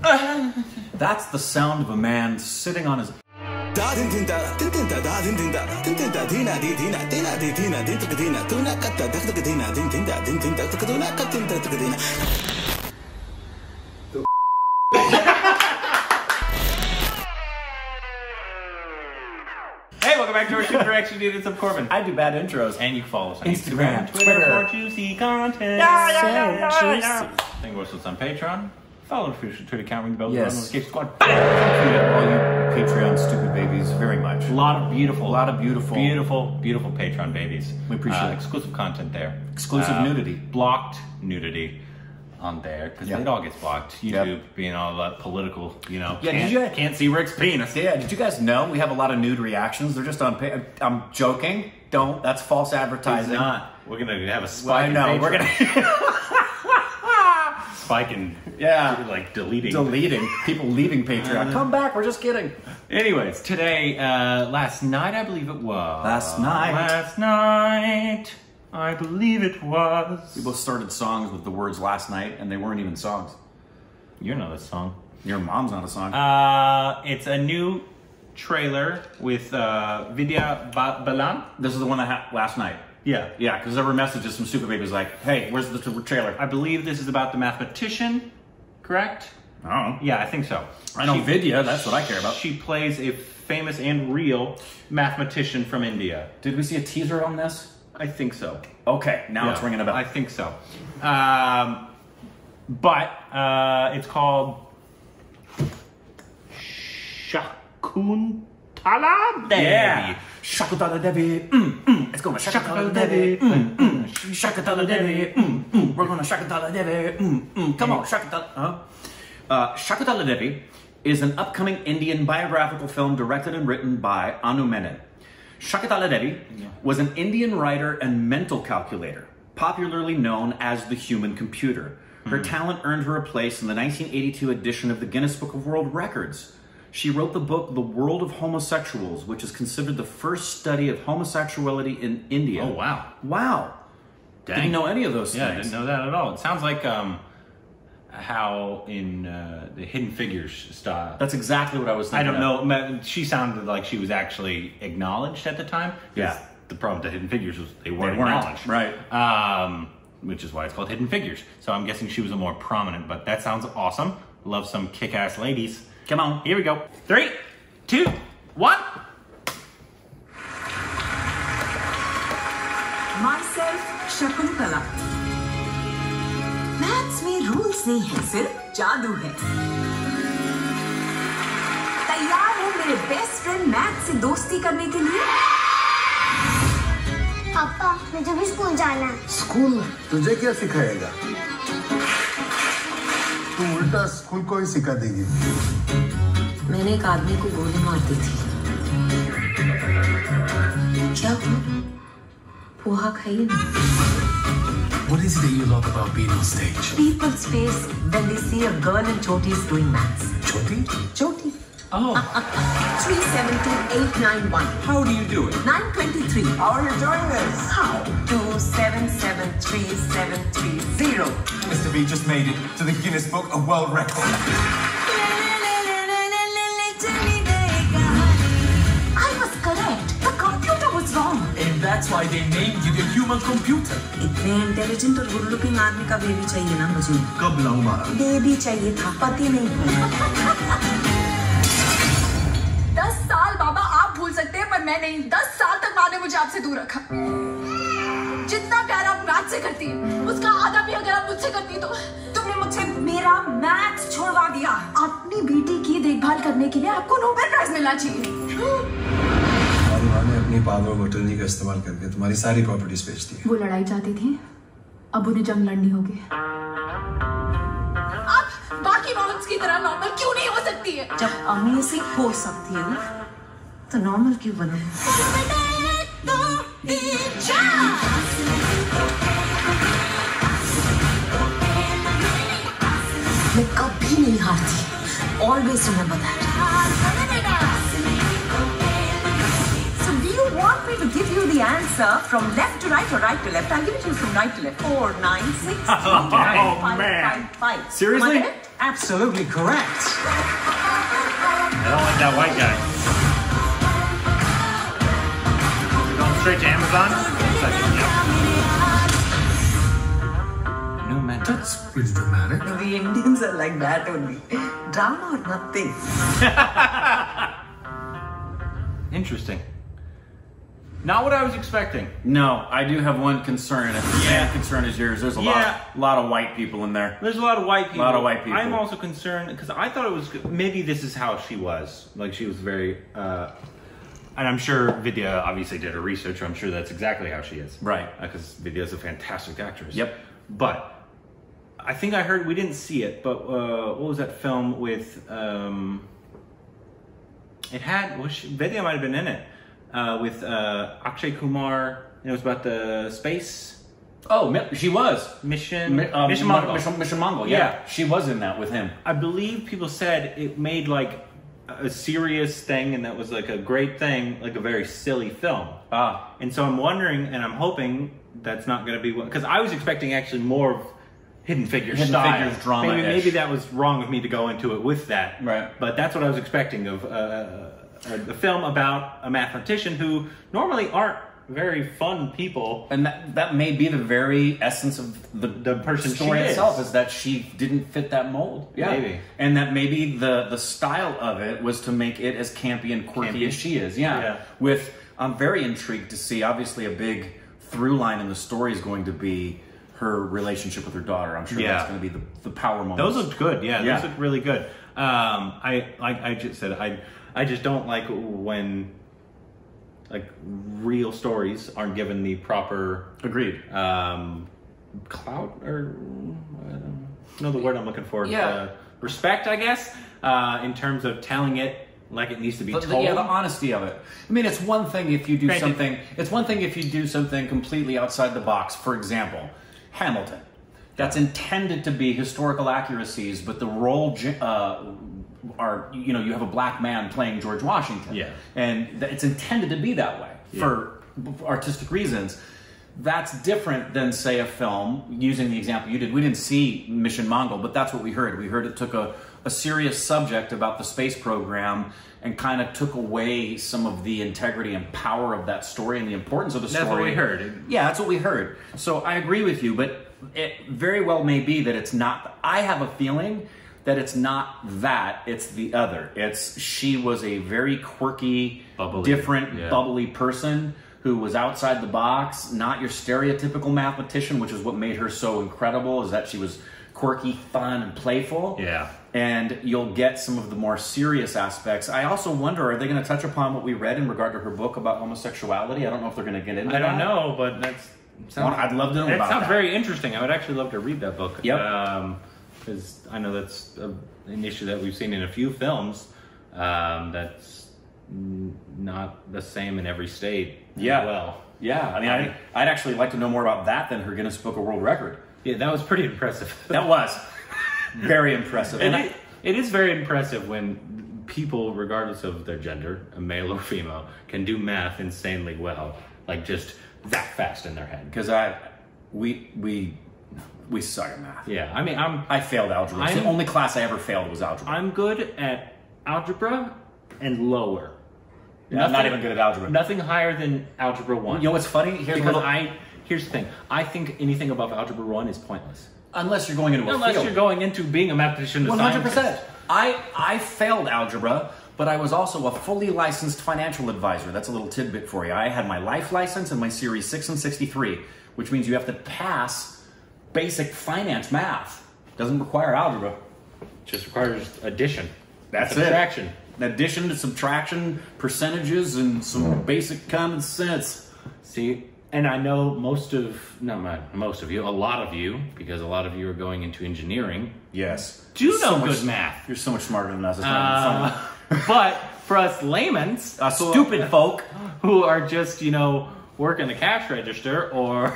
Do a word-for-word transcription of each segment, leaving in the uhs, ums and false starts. That's the sound of a man sitting on his... Back to our super action dude, it's up Corbin. I do bad intros. And you can follow us on Instagram, Instagram Twitter, Twitter, for juicy content. Yeah, yeah, so yeah, juicy. Yeah. Thank you for watching us on Patreon. Follow the official Twitter account, ring the bell, yes. The Escape Squad. Thank you to all you Patreon stupid babies very much. A lot of beautiful, a lot of beautiful, beautiful, beautiful Patreon babies. We appreciate uh, exclusive content there. Exclusive uh, nudity. Blocked nudity. On there, because yep. It all gets blocked. YouTube yep. being all that political, you know. Yeah, can't, did you guys, can't see Rick's penis. Yeah, did you guys know we have a lot of nude reactions? They're just on. I'm joking. Don't. That's false advertising. It's not. We're gonna have a spike. Well, I know. We're gonna spike and yeah, like deleting, deleting people leaving Patreon. Uh, Come back. We're just kidding. Anyways, today, uh, last night I believe it was. Last night. Last night. I believe it was. We both started songs with the words last night, and they weren't even songs. You're not a song. Your mom's not a song. Uh, it's a new trailer with uh, Vidya Balan. This is the one I had last night. Yeah. Yeah, because there were messages from Super Babies like, hey, where's the trailer? I believe this is about the mathematician, correct? Oh. Yeah, I think so. I know she, Vidya, that's what I care about. She plays a famous and real mathematician from India. Did we see a teaser on this? I think so. Okay, now yeah, it's ringing a bell. I think so. Um, but uh, it's called Shakuntala Devi. Yeah. Shakuntala Devi. Mm, mm. Let's go with Shakuntala Devi. Mm, mm. Shakuntala Devi. Mm, mm. We're going to Shakuntala Devi. Mm, mm. Come on, Shakuntala. Huh? Uh, Shakuntala Devi is an upcoming Indian biographical film directed and written by Anu Menon. Shakuntala Devi was an Indian writer and mental calculator, popularly known as the human computer. Her mm. talent earned her a place in the nineteen eighty-two edition of the Guinness Book of World Records. She wrote the book The World of Homosexuals, which is considered the first study of homosexuality in India. Oh, wow. Wow. Dang. Didn't know any of those yeah, things. Yeah, didn't know that at all. It sounds like um, how in uh, the Hidden Figures style. That's exactly what I was thinking. I don't of. know. She sounded like she was actually acknowledged at the time. Yeah. The problem with the Hidden Figures was they weren't, they weren't acknowledged. Right. Um, which is why it's called Hidden Figures. So I'm guessing she was a more prominent, but that sounds awesome. Love some kick-ass ladies. Come on. Here we go. Three, two, one. Myself, Shakuntala. Maths में rules नहीं है, सिर्फ जादू है। तैयार हो मेरे best friend math से दोस्ती करने के लिए? पापा, मुझे भी स्कूल जाना है। स्कूल? तुझे क्या सिखाएगा? तू उल्टा स्कूल को ही सिखा देगी। मैंने एक आदमी को गोली मार दी थी। क्या हुआ? पोहा खाइए ना। What is it that you love about being on stage? People's face when they see a girl in chotis doing maths. Choti? Choti. Oh. three seven two eight nine one. How do you do it? nine twenty-three. How are you doing this? How? two seven seven three seven three zero. Mister B just made it to the Guinness Book of World Records. I was correct. The computer was wrong. That's why they named you the human computer. इतने intelligent और good looking आदमी का baby चाहिए ना मुझे. कब लाऊंगा? Baby चाहिए था, पति नहीं. दस साल बाबा आप भूल सकते हैं पर मैं नहीं. दस साल तक माँ ने मुझे आपसे दूर रखा. जितना प्यार आप मैथ से करती हैं, उसका आधा भी अगर आप मुझसे करती तो तुमने मुझसे मेरा मैथ छोड़वा दिया. अपनी बेटी की देखभाल करने के लिए आपको नोबेल प्राइज मिलना चाहिए. अपनी पावर बटनी का इस्तेमाल करके तुम्हारी सारी प्रॉपर्टीज बेच दी है। वो लड़ाई चाहती थी, अब उन्हें जंग लड़नी होगी। आप बाकी मॉम्स की तरह नॉर्मल क्यों नहीं हो सकती है? जब अमेजिंग हो सकती है ना, तो नॉर्मल क्यों बने? मैं कभी नहीं हारती, always remember that. Want me to give you the answer from left to right or right to left? I'll give it to you from right to left. four, nine, six, oh, eight, nine, five, man. five, five, five. Seriously? Absolutely correct. I don't like that white guy. We're going straight to Amazon. Second, yep. No man. That's pretty dramatic. No, the Indians are like that only. Drama or nothing. Interesting. Not what I was expecting. No, I do have one concern. If the yeah. same concern is yours, there's a yeah. lot, lot of white people in there. There's a lot of white people. A lot of white people. I'm also concerned because I thought it was good. Maybe this is how she was. Like she was very, uh, and I'm sure Vidya obviously did her research. I'm sure that's exactly how she is. Right. Because uh, Vidya is a fantastic actress. Yep. But I think I heard we didn't see it. But uh, what was that film with? Um, it had. Was she, Vidya might have been in it. Uh, with uh, Akshay Kumar, and it was about the space. Oh, she was Mission Mi um, Mission Mangal. Mission, Mission Mangal, yeah. yeah, she was in that with him. I believe people said it made like a serious thing, and that was like a great thing, like a very silly film. Ah, and so I'm wondering, and I'm hoping that's not going to be what because I was expecting actually more of Hidden Figures Hidden style. Figures drama. Maybe, maybe that was wrong of me to go into it with that. Right, but that's what I was expecting of. Uh, A film about a mathematician who normally aren't very fun people, and that that may be the very essence of the the person story itself is. is that she didn't fit that mold. Yeah, maybe. And that maybe the the style of it was to make it as campy and quirky campy. as she is. Yeah. yeah. With I'm very intrigued to see. Obviously, a big through line in the story is going to be her relationship with her daughter. I'm sure yeah. that's going to be the the power moment. Those looked good. Yeah, yeah. Those looked really good. Um, I like I just said I. I just don't like when, like, real stories aren't given the proper agreed um, clout or I don't know the word I'm looking for. Yeah, uh, respect, I guess, uh, in terms of telling it like it needs to be but, told. Yeah, the honesty of it. I mean, it's one thing if you do Granted. something. It's one thing if you do something completely outside the box. For example, Hamilton. That's intended to be historical accuracies, but the role. Uh, Are you know you have a black man playing George Washington, yeah, and it's intended to be that way yeah. for artistic reasons. That's different than say a film. Using the example you did, we didn't see Mission Mangal, but that's what we heard. We heard it took a, a serious subject about the space program and kind of took away some of the integrity and power of that story and the importance of the story. That's what we heard. Yeah, that's what we heard. So I agree with you, but it very well may be that it's not. I have a feeling. That it's not that, it's the other. It's she was a very quirky, bubbly. different, yeah. bubbly person who was outside the box, not your stereotypical mathematician, which is what made her so incredible, is that she was quirky, fun, and playful. Yeah. And you'll get some of the more serious aspects. I also wonder, are they going to touch upon what we read in regard to her book about homosexuality? I don't know if they're going to get into that. I don't that. know, but that's... Sounds, I'd love to know that about that. That sounds very interesting. I would actually love to read that book. Yep. Um, Because I know that's a, an issue that we've seen in a few films um, that's n not the same in every state. Yeah. Well. Yeah. I mean, I, I'd actually like to know more about that than her Guinness Book of World Record. Yeah, that was pretty impressive. That was very impressive. And, and I, it is very impressive when people, regardless of their gender, a male or female, can do math insanely well, like just that fast in their head. Because I, we, we. We suck at math. Yeah, I mean, I'm... I failed algebra. I'm, the only class I ever failed was algebra. I'm good at algebra and lower. Yeah, nothing, I'm not even good at algebra. Nothing higher than algebra one. You know what's funny? Here's, little, I, here's the thing. I think anything above algebra one is pointless. Unless you're going into a Unless field. Unless you're going into being a mathematician. one hundred percent. I, I failed algebra, but I was also a fully licensed financial advisor. That's a little tidbit for you. I had my life license and my series six and sixty-three, which means you have to pass... basic finance math doesn't require algebra. Just requires addition. That's subtraction. it. Subtraction. Addition to subtraction, percentages, and some basic common sense. See, and I know most of, not my, most of you, a lot of you, because a lot of you are going into engineering. Yes. Do you know so good much, math. You're so much smarter than us. Uh, but for us laymen, uh, so stupid uh, folk who are just, you know, work in the cash register or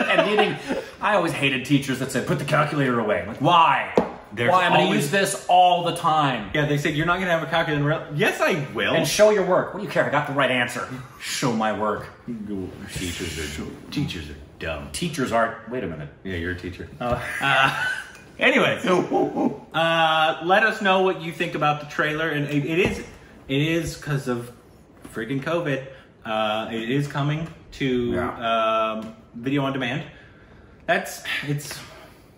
and needing I always hated teachers that said put the calculator away. Like why? There's why I'm always... gonna use this all the time. Yeah, they said you're not gonna have a calculator in real Yes I will. And show your work. What do you care? I got the right answer. Show my work. Teachers are teachers are dumb. Teachers aren't wait a minute. Yeah, you're a teacher. Uh, uh, Anyway, uh, let us know what you think about the trailer. And it, it is, it is because of freaking COVID. Uh, it is coming to yeah. um, video on demand. That's it's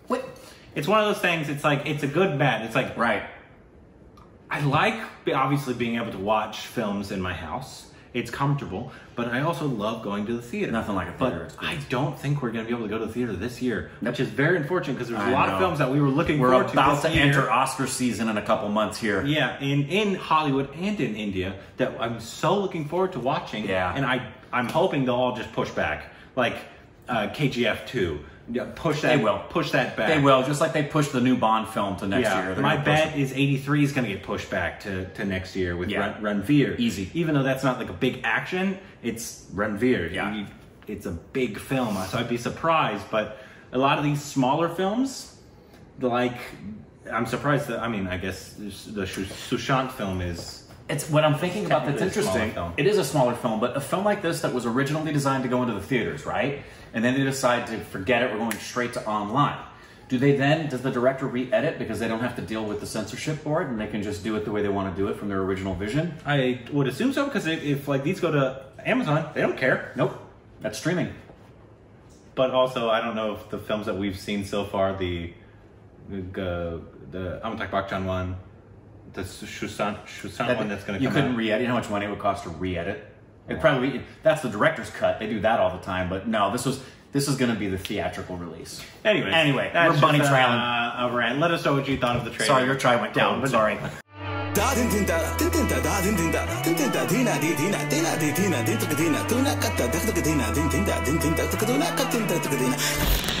what it's one of those things. It's like it's a good bad. It's like right. I like obviously being able to watch films in my house. It's comfortable, but I also love going to the theater. Nothing like a theater experience. I don't think we're going to be able to go to the theater this year, nope. which is very unfortunate because there's a lot know. of films that we were looking we're forward to. We're about to year. enter Oscar season in a couple months here. Yeah, in, in Hollywood and in India that I'm so looking forward to watching. Yeah. And I, I'm hoping they'll all just push back. Like uh, K G F two. Yeah, push that. They will push that back. They will, just like they pushed the new Bond film to next yeah, year. My bet is eighty-three is going to get pushed back to, to next year with yeah. Ranveer. Easy, even though that's not like a big action. It's Ranveer. Yeah, you, it's a big film, so I'd be surprised. But a lot of these smaller films, like I'm surprised that I mean, I guess the Sushant film is. It's what I'm thinking about. That's interesting. It is a smaller film, but a film like this that was originally designed to go into the theaters, right? And then they decide to forget it. We're going straight to online. Do they then? Does the director re-edit because they don't have to deal with the censorship board and they can just do it the way they want to do it from their original vision? I would assume so because if, if like these go to Amazon, they don't care. Nope, that's streaming. But also, I don't know if the films that we've seen so far, the the, the Amitabh Bachchan one, the Sushant Sushant that, one that's going to come. You couldn't re-edit. You know how much money it would cost to re-edit? It probably that's the director's cut. They do that all the time, but no, this was this is going to be the theatrical release. Anyways, anyway, we're bunny trailing. Uh, a rant. Let us know what you thought of the trailer. Sorry, your try went down. Oh, sorry.